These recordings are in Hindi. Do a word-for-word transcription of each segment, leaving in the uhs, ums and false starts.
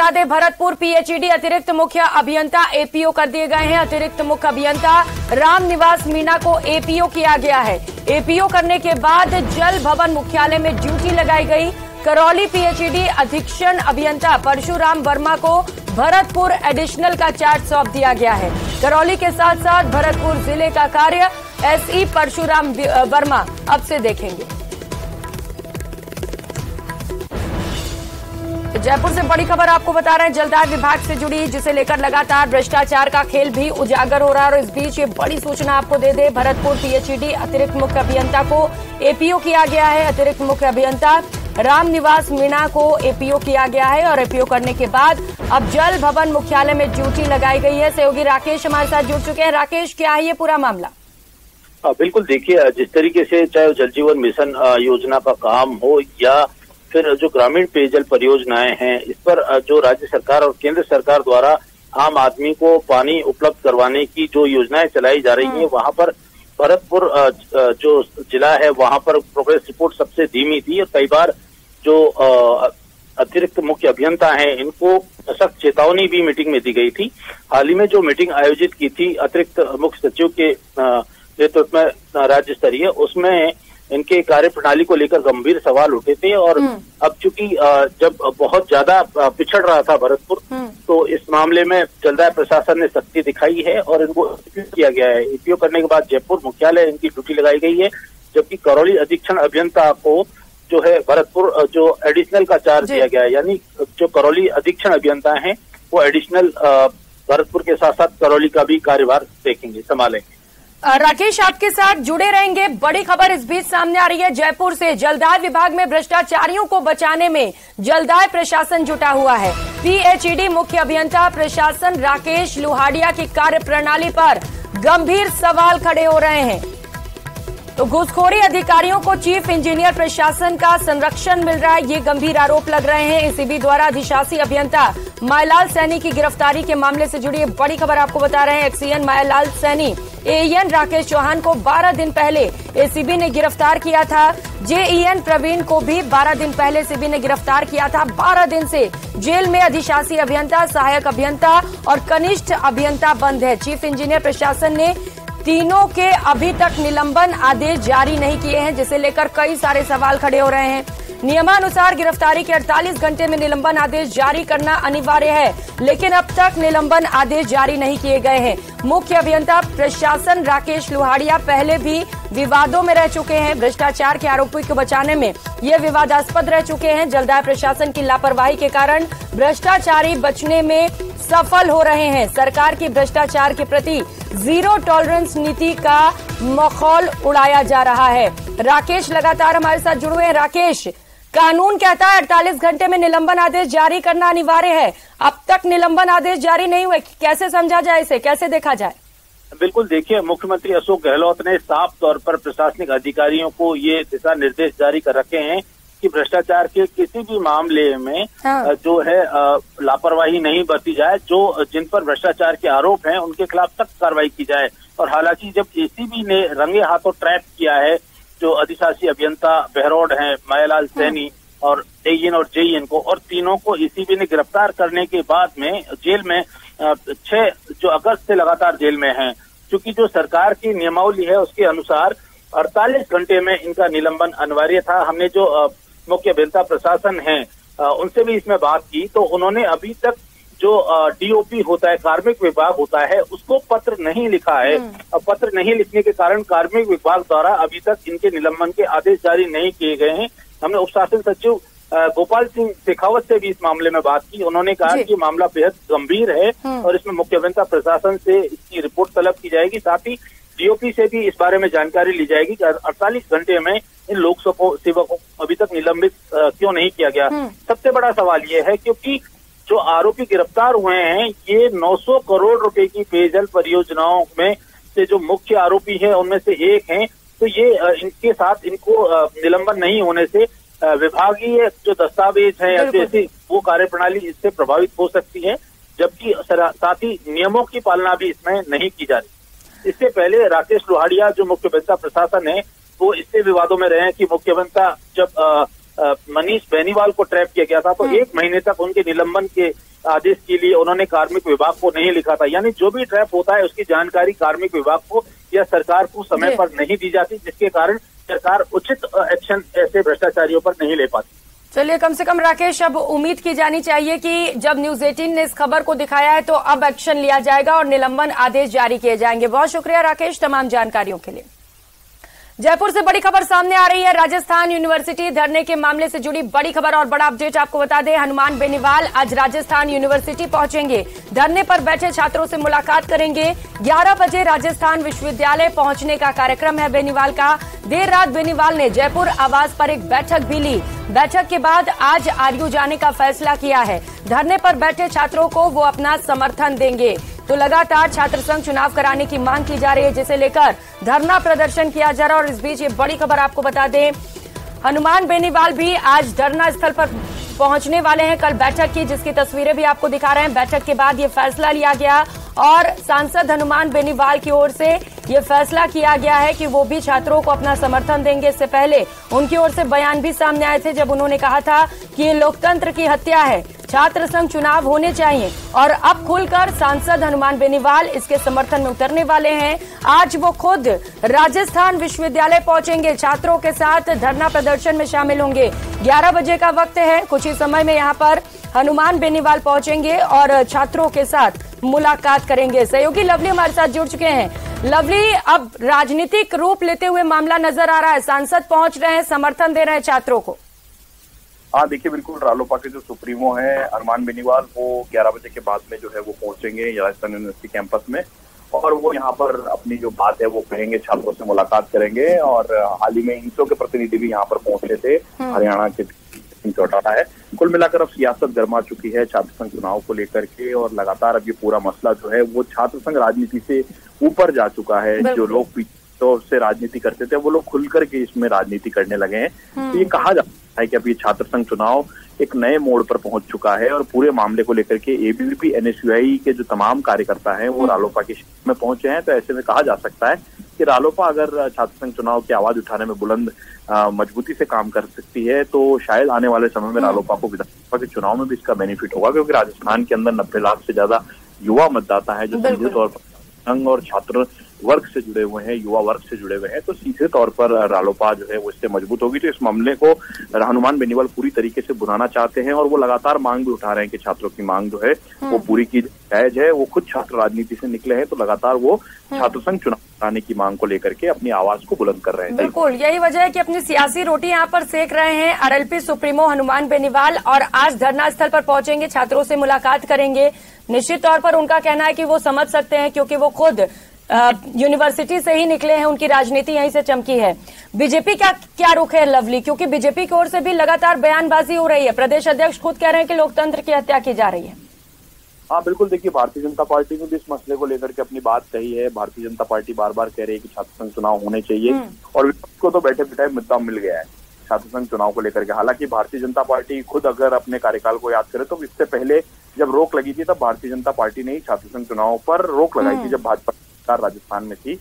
बता दें भरतपुर पीएचईडी अतिरिक्त मुख्य अभियंता एपीओ कर दिए गए हैं। अतिरिक्त मुख्य अभियंता रामनिवास मीना को एपीओ किया गया है। एपीओ करने के बाद जल भवन मुख्यालय में ड्यूटी लगाई गई। करौली पीएचईडी अधीक्षण अभियंता परशुराम वर्मा को भरतपुर एडिशनल का चार्ज सौंप दिया गया है। करौली के साथ साथ भरतपुर जिले का कार्य एसई परशुराम वर्मा अब से देखेंगे। जयपुर से बड़ी खबर आपको बता रहे हैं, जलदाय विभाग से जुड़ी, जिसे लेकर लगातार भ्रष्टाचार का खेल भी उजागर हो रहा है। और इस बीच ये बड़ी सूचना आपको दे दे, भरतपुर पीएचईडी अतिरिक्त मुख्य अभियंता को एपीओ किया गया है। अतिरिक्त मुख्य अभियंता रामनिवास मीणा को एपीओ किया गया है और एपीओ करने के बाद अब जल भवन मुख्यालय में ड्यूटी लगाई गई है। सहयोगी राकेश हमारे साथ जुड़ चुके हैं। राकेश, क्या है ये पूरा मामला? बिल्कुल, देखिए जिस तरीके से चाहे जल जीवन मिशन योजना का काम हो या फिर जो ग्रामीण पेयजल परियोजनाएं हैं, इस पर जो राज्य सरकार और केंद्र सरकार द्वारा आम आदमी को पानी उपलब्ध करवाने की जो योजनाएं चलाई जा रही हैं, वहां पर भरतपुर जो जिला है वहां पर प्रोग्रेस रिपोर्ट सबसे धीमी थी। और कई बार जो अतिरिक्त मुख्य अभियंता हैं इनको सख्त चेतावनी भी मीटिंग में दी गई थी। हाल ही में जो मीटिंग आयोजित की थी अतिरिक्त मुख्य सचिव के नेतृत्व में राज्य स्तरीय, उसमें इनके कार्य प्रणाली को लेकर गंभीर सवाल उठे थे। और अब चूंकि जब बहुत ज्यादा पिछड़ रहा था भरतपुर, तो इस मामले में जलदाय प्रशासन ने सख्ती दिखाई है और इनको एपीओ किया गया है। एपीओ करने के बाद जयपुर मुख्यालय इनकी ड्यूटी लगाई गई है, जबकि करौली अधीक्षण अभियंता को जो है भरतपुर जो एडिशनल का चार्ज दिया गया है। यानी जो करौली अधीक्षण अभियंता है वो एडिशनल भरतपुर के साथ साथ करौली का भी कार्यभार देखेंगे, संभालेंगे। राकेश, आपके साथ जुड़े रहेंगे। बड़ी खबर इस बीच सामने आ रही है जयपुर से, जलदाय विभाग में भ्रष्टाचारियों को बचाने में जलदाय प्रशासन जुटा हुआ है। पीएचईडी मुख्य अभियंता प्रशासन राकेश लुहाड़िया की कार्यप्रणाली पर गंभीर सवाल खड़े हो रहे हैं। तो घुसखोरी अधिकारियों को चीफ इंजीनियर प्रशासन का संरक्षण मिल रहा है, ये गंभीर आरोप लग रहे हैं। एसीबी द्वारा अधिशासी अभियंता मायलाल सैनी की गिरफ्तारी के मामले से जुड़ी बड़ी खबर आपको बता रहे हैं। एक्सीएन मायलाल सैनी एएन राकेश चौहान को बारह दिन पहले एसीबी ने गिरफ्तार किया था। जेईएन प्रवीण को भी बारह दिन पहले एसीबी ने गिरफ्तार किया था। बारह दिन से जेल में अधिशासी अभियंता, सहायक अभियंता और कनिष्ठ अभियंता बंद है। चीफ इंजीनियर प्रशासन ने तीनों के अभी तक निलंबन आदेश जारी नहीं किए हैं, जिसे लेकर कई सारे सवाल खड़े हो रहे हैं। नियमानुसार गिरफ्तारी के अड़तालीस घंटे में निलंबन आदेश जारी करना अनिवार्य है, लेकिन अब तक निलंबन आदेश जारी नहीं किए गए हैं। मुख्य अभियंता प्रशासन राकेश लुहाड़िया पहले भी विवादों में रह चुके हैं। भ्रष्टाचार के आरोपियों को बचाने में ये विवादास्पद रह चुके हैं। जलदाय प्रशासन की लापरवाही के कारण भ्रष्टाचारी बचने में सफल हो रहे हैं। सरकार की भ्रष्टाचार के प्रति जीरो टॉलरेंस नीति का मखौल उड़ाया जा रहा है। राकेश लगातार हमारे साथ जुड़े हुए हैं। राकेश, कानून कहता है अड़तालीस घंटे में निलंबन आदेश जारी करना अनिवार्य है, अब तक निलंबन आदेश जारी नहीं हुए, कैसे समझा जाए, इसे कैसे देखा जाए? बिल्कुल, देखिए मुख्यमंत्री अशोक गहलोत ने साफ तौर पर प्रशासनिक अधिकारियों को ये दिशा निर्देश जारी कर रखे हैं कि भ्रष्टाचार के किसी भी मामले में हाँ। जो है लापरवाही नहीं बरती जाए, जो जिन पर भ्रष्टाचार के आरोप हैं उनके खिलाफ सख्त कार्रवाई की जाए। और हालांकि जब एसीबी ने रंगे हाथों ट्रैप किया है जो अधिशासी अभियंता बहरोड हैं, मायालाल सैनी हाँ। और एएन और जेईएन को, और तीनों को एसीबी ने गिरफ्तार करने के बाद में जेल में छह जो अगस्त से लगातार जेल में हैं, क्योंकि जो सरकार की नियमावली है उसके अनुसार अड़तालीस घंटे में इनका निलंबन अनिवार्य था। हमने जो मुख्य अभियंता प्रशासन है उनसे भी इसमें बात की, तो उन्होंने अभी तक जो डीओपी होता है, कार्मिक विभाग होता है, उसको पत्र नहीं लिखा है। अब पत्र नहीं लिखने के कारण कार्मिक विभाग द्वारा अभी तक इनके निलंबन के आदेश जारी नहीं किए गए हैं। हमने उपशासन सचिव गोपाल सिंह शेखावत से भी इस मामले में बात की। उन्होंने कहा कि मामला बेहद गंभीर है और इसमें मुख्य अभियंता प्रशासन से इसकी रिपोर्ट तलब की जाएगी। साथ ही डीओपी से भी इस बारे में जानकारी ली जाएगी कि अड़तालीस घंटे में इन लोक सेवकों को अभी तक निलंबित क्यों नहीं किया गया। सबसे बड़ा सवाल ये है क्योंकि जो आरोपी गिरफ्तार हुए हैं ये नौ सौ करोड़ रुपए की पेयजल परियोजनाओं में से जो मुख्य आरोपी हैं उनमें से एक हैं, तो ये इनके साथ इनको निलंबन नहीं होने से विभागीय जो दस्तावेज है जैसे वो कार्यप्रणाली इससे प्रभावित हो सकती है, जबकि साथ ही नियमों की पालना भी इसमें नहीं की जा रही। इससे पहले राकेश लुहाड़िया जो मुख्य अभियंता प्रशासन है वो इससे विवादों में रहे हैं कि मुख्य अभियंता जब मनीष बैनीवाल को ट्रैप किया गया था तो एक महीने तक उनके निलंबन के आदेश के लिए उन्होंने कार्मिक विभाग को नहीं लिखा था, यानी जो भी ट्रैप होता है उसकी जानकारी कार्मिक विभाग को या सरकार को समय पर नहीं दी जाती, जिसके कारण सरकार उचित एक्शन ऐसे भ्रष्टाचारियों पर नहीं ले पाती। चलिए, कम से कम राकेश अब उम्मीद की जानी चाहिए कि जब न्यूज एटीन ने इस खबर को दिखाया है तो अब एक्शन लिया जाएगा और निलंबन आदेश जारी किए जाएंगे। बहुत शुक्रिया राकेश तमाम जानकारियों के लिए। जयपुर से बड़ी खबर सामने आ रही है। राजस्थान यूनिवर्सिटी धरने के मामले से जुड़ी बड़ी खबर और बड़ा अपडेट आपको बता दें, हनुमान बेनीवाल आज राजस्थान यूनिवर्सिटी पहुंचेंगे, धरने पर बैठे छात्रों से मुलाकात करेंगे। ग्यारह बजे राजस्थान विश्वविद्यालय पहुंचने का कार्यक्रम है बेनीवाल का। देर रात बेनीवाल ने जयपुर आवास पर एक बैठक भी ली, बैठक के बाद आज आरयू जाने का फैसला किया है। धरने पर बैठे छात्रों को वो अपना समर्थन देंगे। तो लगातार छात्र संघ चुनाव कराने की मांग की जा रही है, जिसे लेकर धरना प्रदर्शन किया जा रहा है। और इस बीच ये बड़ी खबर आपको बता दें, हनुमान बेनीवाल भी आज धरना स्थल पर पहुंचने वाले हैं। कल बैठक की जिसकी तस्वीरें भी आपको दिखा रहे हैं, बैठक के बाद ये फैसला लिया गया और सांसद हनुमान बेनीवाल की ओर से ये फैसला किया गया है कि वो भी छात्रों को अपना समर्थन देंगे। इससे पहले उनकी ओर से बयान भी सामने आए थे, जब उन्होंने कहा था कि ये लोकतंत्र की हत्या है, छात्र संघ चुनाव होने चाहिए। और अब खुलकर सांसद हनुमान बेनीवाल इसके समर्थन में उतरने वाले हैं। आज वो खुद राजस्थान विश्वविद्यालय पहुंचेंगे, छात्रों के साथ धरना प्रदर्शन में शामिल होंगे। ग्यारह बजे का वक्त है, कुछ ही समय में यहाँ पर हनुमान बेनीवाल पहुंचेंगे और छात्रों के साथ मुलाकात करेंगे। सहयोगी लवली हमारे साथ जुड़ चुके हैं। लवली, अब राजनीतिक रूप लेते हुए मामला नजर आ रहा है, सांसद पहुंच रहे हैं, समर्थन दे रहे हैं छात्रों को। हाँ देखिए, बिल्कुल रालोपा के जो सुप्रीमो हैं अरमान बेनीवाल, वो ग्यारह बजे के बाद में जो है वो पहुंचेंगे राजस्थान यूनिवर्सिटी कैंपस में और वो यहाँ पर अपनी जो बात है वो कहेंगे, छात्रों से मुलाकात करेंगे। और हाल ही में इनसो के प्रतिनिधि भी यहाँ पर पहुंचे थे, हरियाणा के सिंह चौटाला है। कुल मिलाकर अब सियासत गर्मा चुकी है छात्र संघ चुनाव को लेकर के, और लगातार अब ये पूरा मसला जो है वो छात्र संघ राजनीति से ऊपर जा चुका है। जो लोग तो उससे राजनीति करते थे वो लोग खुलकर के इसमें राजनीति करने लगे हैं। तो ये कहा जाता है कि अब ये छात्र संघ चुनाव एक नए मोड़ पर पहुंच चुका है और पूरे मामले को लेकर के एबीवीपी एनएसयूआई के जो तमाम कार्यकर्ता हैं वो रालोपा के शिविर में पहुंचे हैं। तो ऐसे में कहा जा सकता है कि रालोपा अगर छात्र संघ चुनाव की आवाज उठाने में बुलंद मजबूती से काम कर सकती है तो शायद आने वाले समय में रालोपा को विधानसभा के चुनाव में भी इसका बेनिफिट होगा, क्योंकि राजस्थान के अंदर नब्बे लाख से ज्यादा युवा मतदाता है जो सीधे तौर पर संघ और छात्र वर्ग से जुड़े हुए हैं, युवा वर्ग से जुड़े हुए हैं। तो सीधे तौर पर रालोपा जो है वो इससे मजबूत होगी। तो इस मामले को हनुमान बेनीवाल पूरी तरीके से बुलाना चाहते हैं और वो लगातार मांग भी उठा रहे हैं कि छात्रों की मांग जो है वो पूरी की जायज है। वो खुद छात्र राजनीति से निकले हैं तो लगातार वो छात्र संघ चुनाव कराने की मांग को लेकर के अपनी आवाज को बुलंद कर रहे हैं। बिल्कुल, यही वजह है कि अपनी सियासी रोटी यहाँ पर सेक रहे हैं आरएलपी सुप्रीमो हनुमान बेनीवाल, और आज धरना स्थल पर पहुंचेंगे, छात्रों से मुलाकात करेंगे। निश्चित तौर पर उनका कहना है कि वो समझ सकते हैं, क्योंकि वो खुद यूनिवर्सिटी से ही निकले हैं, उनकी राजनीति यहीं से चमकी है। बीजेपी का क्या रुख है लवली, क्योंकि बीजेपी की ओर से भी लगातार बयानबाजी हो रही है, प्रदेश अध्यक्ष खुद कह रहे हैं कि लोकतंत्र की हत्या की जा रही है। हाँ बिल्कुल, देखिए भारतीय जनता पार्टी ने भी इस मसले को लेकर के अपनी बात कही है। भारतीय जनता पार्टी बार बार कह रही है कि छात्र संघ चुनाव होने चाहिए और विपक्ष को तो बैठे बिठाए मुद्दा मिल गया है छात्र संघ चुनाव को लेकर के। हालांकि भारतीय जनता पार्टी खुद अगर अपने कार्यकाल को याद करे तो इससे पहले जब रोक लगी थी तब भारतीय जनता पार्टी ने ही छात्र संघ चुनाव पर रोक लगाई थी, जब भाजपा राजस्थान में थी।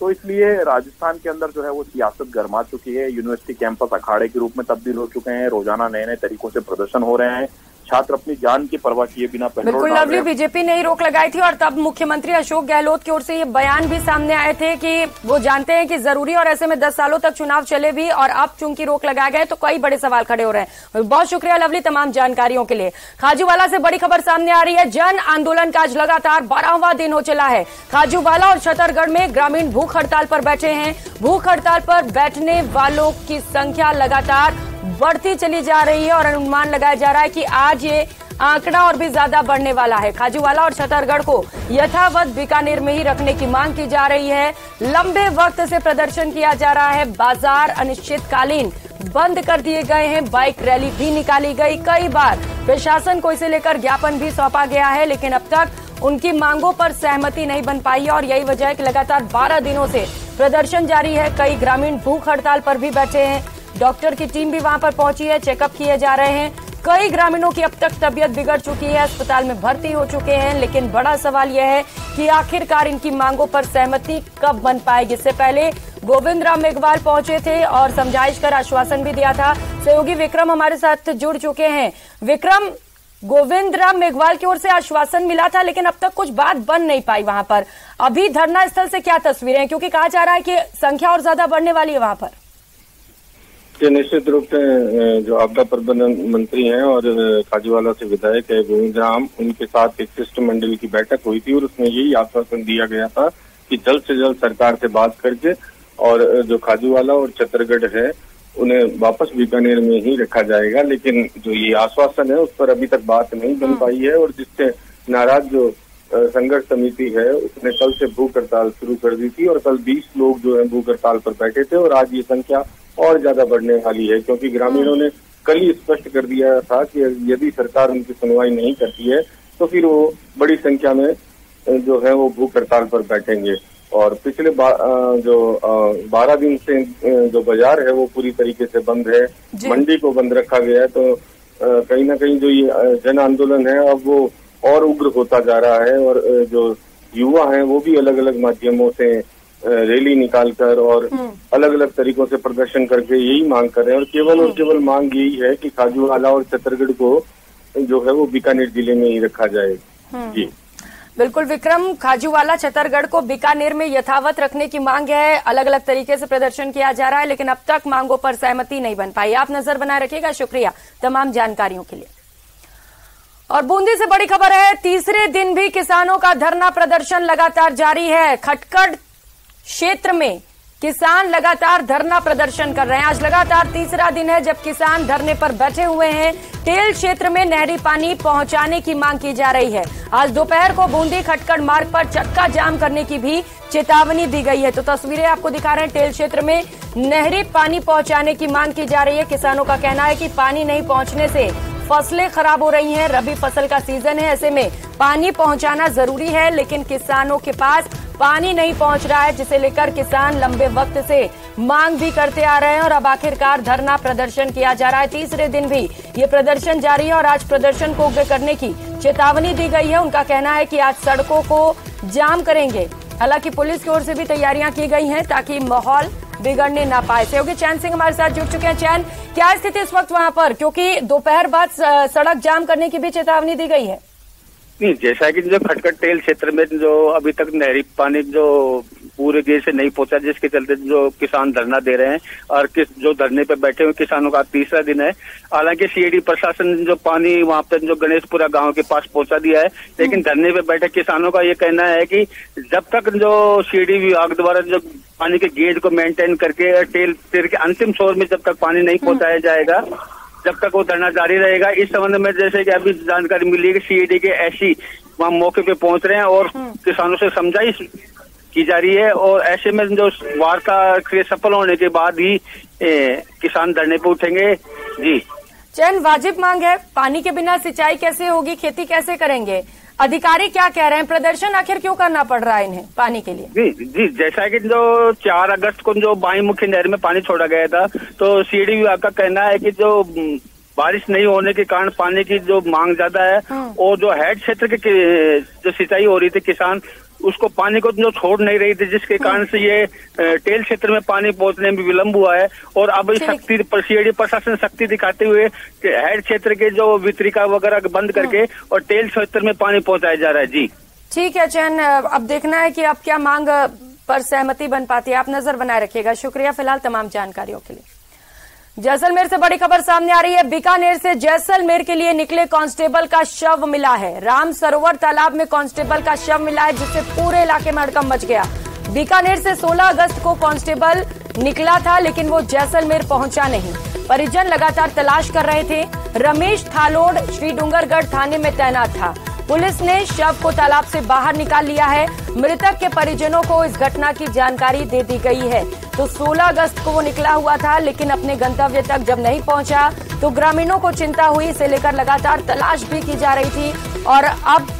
तो इसलिए राजस्थान के अंदर जो है वो सियासत गर्मा चुकी है। यूनिवर्सिटी कैंपस अखाड़े के रूप में तब्दील हो चुके हैं, रोजाना नए नए तरीकों से प्रदर्शन हो रहे हैं, छात्र अपनी जान की परवाह किए बिना पैदल। बिल्कुल लवली, बीजेपी ने ही रोक लगाई थी और तब मुख्यमंत्री अशोक गहलोत की ओर से ये बयान भी सामने आए थे कि वो जानते हैं कि जरूरी और ऐसे में दस सालों तक चुनाव चले भी, और अब चूंकि रोक लगाए गए तो कई बड़े सवाल खड़े हो रहे हैं। बहुत शुक्रिया लवली तमाम जानकारियों के लिए। खाजूवाला से बड़ी खबर सामने आ रही है। जन आंदोलन का आज लगातार बारहवां दिन हो चला है। खाजूवाला और छतरगढ़ में ग्रामीण भूख हड़ताल पर बैठे हैं। भूख हड़ताल पर बैठने वालों की संख्या लगातार बढ़ती चली जा रही है और अनुमान लगाया जा रहा है कि आज ये आंकड़ा और भी ज्यादा बढ़ने वाला है। खाजूवाला और छतरगढ़ को यथावत बीकानेर में ही रखने की मांग की जा रही है। लंबे वक्त से प्रदर्शन किया जा रहा है, बाजार अनिश्चितकालीन बंद कर दिए गए हैं, बाइक रैली भी निकाली गई, कई बार प्रशासन को इसे लेकर ज्ञापन भी सौंपा गया है, लेकिन अब तक उनकी मांगों पर सहमति नहीं बन पाई है। और यही वजह है कि लगातार बारह दिनों से प्रदर्शन जारी है। कई ग्रामीण भूख हड़ताल पर भी बैठे हैं, डॉक्टर की टीम भी वहां पर पहुंची है, चेकअप किए जा रहे हैं। कई ग्रामीणों की अब तक तबीयत बिगड़ चुकी है, अस्पताल में भर्ती हो चुके हैं। लेकिन बड़ा सवाल यह है कि आखिरकार इनकी मांगों पर सहमति कब बन पाएगी। इससे पहले गोविंदराम मेघवाल पहुंचे थे और समझाइश कर आश्वासन भी दिया था। सहयोगी विक्रम हमारे साथ जुड़ चुके हैं। विक्रम, गोविंदराम मेघवाल की ओर से आश्वासन मिला था, लेकिन अब तक कुछ बात बन नहीं पाई वहां पर। अभी धरना स्थल से क्या तस्वीरें हैं, क्योंकि कहा जा रहा है कि संख्या और ज्यादा बढ़ने वाली है वहां पर। ये निश्चित रूप से जो आपदा प्रबंधन मंत्री हैं और खाजीवाला से विधायक है गोविंदराम, उनके साथ एक शिष्टमंडल की बैठक हुई थी और उसमें यही आश्वासन दिया गया था कि जल्द से जल्द सरकार से बात करके और जो खाजीवाला और छत्तीसगढ़ है उन्हें वापस बीकानेर में ही रखा जाएगा। लेकिन जो ये आश्वासन है उस पर अभी तक बात नहीं बन पाई है और जिससे नाराज जो संघर्ष समिति है उसने कल से भूख हड़ताल शुरू कर दी थी और कल बीस लोग जो है भूख हड़ताल पर बैठे थे और आज ये संख्या और ज्यादा बढ़ने वाली है, क्योंकि ग्रामीणों ने कल ही स्पष्ट कर दिया था कि यदि सरकार उनकी सुनवाई नहीं करती है तो फिर वो बड़ी संख्या में जो है वो भूख हड़ताल पर बैठेंगे। और पिछले बा, जो बारह दिन से जो बाजार है वो पूरी तरीके से बंद है, मंडी को बंद रखा गया है, तो कहीं ना कहीं जो ये जन आंदोलन है अब वो और उग्र होता जा रहा है। और जो युवा हैं वो भी अलग अलग माध्यमों से रैली निकालकर और अलग अलग तरीकों से प्रदर्शन करके यही मांग कर रहे हैं और केवल और केवल मांग यही है कि खाजूवाला और छत्तीसगढ़ को जो है वो बीकानेर जिले में ही रखा जाए। जी बिल्कुल विक्रम, खाजूवाला छत्तीसगढ़ को बीकानेर में यथावत रखने की मांग है। अलग अलग तरीके से प्रदर्शन किया जा रहा है, लेकिन अब तक मांगों पर सहमति नहीं बन पाई। आप नजर बनाए रखिएगा, शुक्रिया तमाम जानकारियों के लिए। और बूंदी से बड़ी खबर है, तीसरे दिन भी किसानों का धरना प्रदर्शन लगातार जारी है। खटखड़ क्षेत्र में किसान लगातार धरना प्रदर्शन कर रहे हैं। आज लगातार तीसरा दिन है जब किसान धरने पर बैठे हुए हैं। तेल क्षेत्र में नहरी पानी पहुंचाने की मांग की जा रही है। आज दोपहर को बूंदी खटखड़ मार्ग पर चक्का जाम करने की भी चेतावनी दी गई है। तो तस्वीरें आपको दिखा रहे हैं, तेल क्षेत्र में नहरी पानी पहुंचाने की मांग की जा रही है। किसानों का कहना है कि पानी नहीं पहुंचने से फसलें खराब हो रही हैं। रबी फसल का सीजन है, ऐसे में पानी पहुंचाना जरूरी है, लेकिन किसानों के पास पानी नहीं पहुंच रहा है, जिसे लेकर किसान लंबे वक्त से मांग भी करते आ रहे हैं। और अब आखिरकार धरना प्रदर्शन किया जा रहा है। तीसरे दिन भी ये प्रदर्शन जारी है और आज प्रदर्शन को उग्र करने की चेतावनी दी गई है। उनका कहना है कि आज सड़कों को जाम करेंगे। हालांकि पुलिस की ओर से भी तैयारियां की गई हैं ताकि माहौल बिगड़ने ना पाए। सहयोगी चैन सिंह हमारे साथ जुड़ चुके हैं। चैन, क्या स्थिति इस वक्त वहां पर, क्योंकि दोपहर बाद सड़क जाम करने की भी चेतावनी दी गई है? नहीं, जैसा कि जो खटखड़ तेल क्षेत्र में जो अभी तक नहरी पानी जो पूरे देश से नहीं पहुंचा, जिसके चलते जो किसान धरना दे रहे हैं और किस जो धरने पे बैठे हुए किसानों का तीसरा दिन है। हालांकि सीएडी प्रशासन जो पानी वहां पे जो गणेशपुरा गांव के पास पहुंचा दिया है, लेकिन धरने पे बैठे किसानों का ये कहना है कि जब तक जो सीएडी विभाग द्वारा जो पानी के गेट को मेंटेन करके तेल तेल के अंतिम छोर में जब तक पानी नहीं पहुंचाया जाएगा, जब तक वो धरना जारी रहेगा। इस संबंध में जैसे कि अभी जानकारी मिली है कि सीएडी के एससी वहाँ मौके पे पहुंच रहे हैं और किसानों से समझाइश की जा रही है और ऐसे में जो वार्ता के सफल होने के बाद ही ए, किसान धरने पे उठेंगे। जी चैन, वाजिब मांग है, पानी के बिना सिंचाई कैसे होगी, खेती कैसे करेंगे, अधिकारी क्या कह रहे हैं, प्रदर्शन आखिर क्यों करना पड़ रहा है इन्हें पानी के लिए? जी जी जैसा कि जो चार अगस्त को जो बाई मुख्य नहर में पानी छोड़ा गया था, तो सीडी विभाग का कहना है कि जो बारिश नहीं होने के कारण पानी की जो मांग ज्यादा है और जो हेड क्षेत्र के जो सिंचाई हो रही थी किसान उसको पानी को जो छोड़ नहीं रही थी, जिसके कारण से ये तेल क्षेत्र में पानी पहुंचने में विलंब हुआ है। और अब शक्ति सीएडी प्रशासन शक्ति दिखाते हुए हेड क्षेत्र के जो वितरिका वगैरह बंद करके और तेल क्षेत्र में पानी पहुंचाया जा रहा है। जी ठीक है चैन, अब देखना है कि अब क्या मांग पर सहमति बन पाती है। आप नजर बनाए रखिएगा, शुक्रिया फिलहाल तमाम जानकारियों के लिए। जैसलमेर से बड़ी खबर सामने आ रही है। बीकानेर से जैसलमेर के लिए निकले कांस्टेबल का शव मिला है। राम सरोवर तालाब में कांस्टेबल का शव मिला है, जिससे पूरे इलाके में हड़कंप मच गया। बीकानेर से सोलह अगस्त को कांस्टेबल निकला था, लेकिन वो जैसलमेर पहुंचा नहीं। परिजन लगातार तलाश कर रहे थे। रमेश थालोड श्री डूंगरगढ़ थाने में तैनात था। पुलिस ने शव को तालाब से बाहर निकाल लिया है। मृतक के परिजनों को इस घटना की जानकारी दे दी गई है। तो सोलह अगस्त को वो निकला हुआ था, लेकिन अपने गंतव्य तक जब नहीं पहुंचा तो ग्रामीणों को चिंता हुई। इसे लेकर लगातार तलाश भी की जा रही थी और अब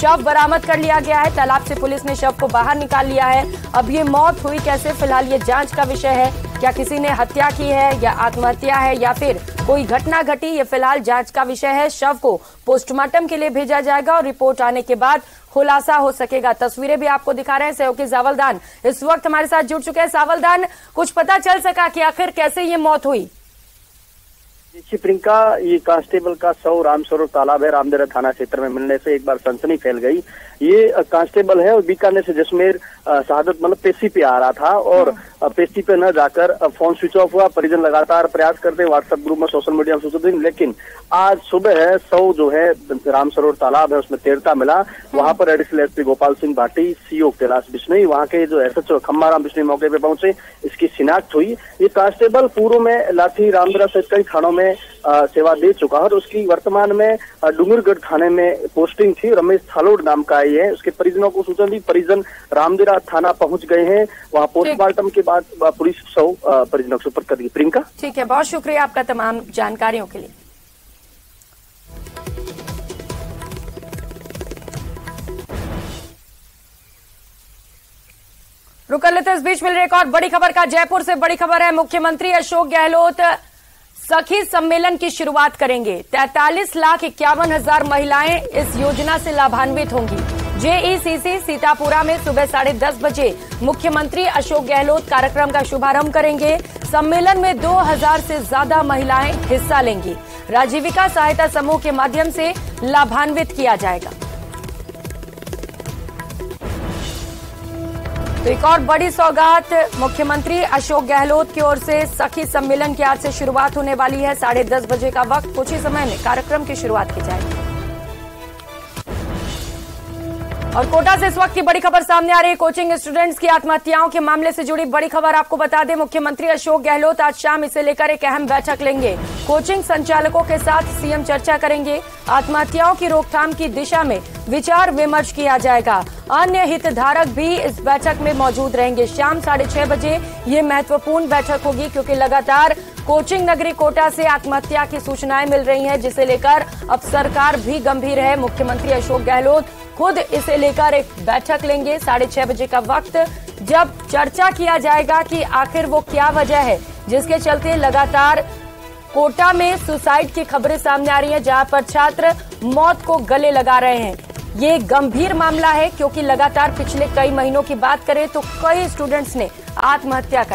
शव बरामद कर लिया गया है। तालाब से पुलिस ने शव को बाहर निकाल लिया है। अब ये मौत हुई कैसे, फिलहाल ये जांच का विषय है। क्या किसी ने हत्या की है या आत्महत्या है या फिर कोई घटना घटी, ये फिलहाल जांच का विषय है। शव को पोस्टमार्टम के लिए भेजा जाएगा और रिपोर्ट आने के बाद खुलासा हो सकेगा। तस्वीरें भी आपको दिखा रहे हैं। सहयोगी सावलदान इस वक्त हमारे साथ जुड़ चुके हैं। सावलदान, कुछ पता चल सका कि आखिर कैसे ये मौत हुई? देशी प्रियंका ये कांस्टेबल का सौ राम सरोवर तालाब है रामदेरा थाना क्षेत्र में मिलने से एक बार सनसनी फैल गई। ये कांस्टेबल है और बीकानेर से जसमेर शहादत मतलब पेशी पे आ रहा था और पेशी पे न जाकर फोन स्विच ऑफ हुआ। परिजन लगातार प्रयास करते व्हाट्सएप ग्रुप में सोशल मीडिया में सूचित, लेकिन आज सुबह है सौ जो है राम सरोवर तालाब है उसमें तेरता मिला। वहां पर additional SP Gopal Singh Bhati, CO Kailash Bishnoi, वहां के जो एस एच ओ खम्मा राम बिश्नोई मौके पर पहुंचे, इसकी शिनाख्त हुई। ये कांस्टेबल पूर्व में लाठी रामदेरा सहित कई थानों में सेवा दे चुका है और उसकी वर्तमान में डूंगरगढ़ थाने में पोस्टिंग थी। रमेश थालोड नाम का आई है। उसके परिजनों को सूचना दी, परिजन रामदेरा थाना पहुंच गए हैं। वहां पोस्टमार्टम के बाद पुलिस सौ परिजनों के सुपुर्द कर दी। प्रियंका ठीक है, बहुत शुक्रिया आपका तमाम जानकारियों के लिए। रुक लेते, इस बीच मिल रही एक और बड़ी खबर का। जयपुर से बड़ी खबर है, मुख्यमंत्री अशोक गहलोत सखी सम्मेलन की शुरुआत करेंगे। तैतालीस लाख इक्यावन हजार महिलाएं इस योजना से लाभान्वित होंगी। जेईसीसी सीतापुरा में सुबह साढ़े दस बजे मुख्यमंत्री अशोक गहलोत कार्यक्रम का शुभारंभ करेंगे। सम्मेलन में दो हजार से ज्यादा महिलाएं हिस्सा लेंगी। राजीविका सहायता समूह के माध्यम से लाभान्वित किया जाएगा। तो एक और बड़ी सौगात मुख्यमंत्री अशोक गहलोत की ओर से सखी सम्मेलन की आज से शुरुआत होने वाली है। साढ़े दस बजे का वक्त, कुछ ही समय में कार्यक्रम की शुरुआत की जाएगी। और कोटा से इस वक्त की बड़ी खबर सामने आ रही है। कोचिंग स्टूडेंट्स की आत्महत्याओं के मामले से जुड़ी बड़ी खबर आपको बता दें, मुख्यमंत्री अशोक गहलोत आज शाम इसे लेकर एक अहम बैठक लेंगे। कोचिंग संचालकों के साथ सीएम चर्चा करेंगे। आत्महत्याओं की रोकथाम की दिशा में विचार विमर्श किया जाएगा। अन्य हितधारक भी इस बैठक में मौजूद रहेंगे। शाम साढ़े छह बजे ये महत्वपूर्ण बैठक होगी, क्योंकि लगातार कोचिंग नगरी कोटा से आत्महत्या की सूचनाएं मिल रही हैं, जिसे लेकर अब सरकार भी गंभीर है। मुख्यमंत्री अशोक गहलोत खुद इसे लेकर एक बैठक लेंगे साढ़े छह बजे का वक्त, जब चर्चा किया जाएगा कि आखिर वो क्या वजह है जिसके चलते लगातार कोटा में सुसाइड की खबरें सामने आ रही हैं, जहां पर छात्र मौत को गले लगा रहे हैं। ये गंभीर मामला है, क्योंकि लगातार पिछले कई महीनों की बात करें तो कई स्टूडेंट्स ने आत्महत्या कर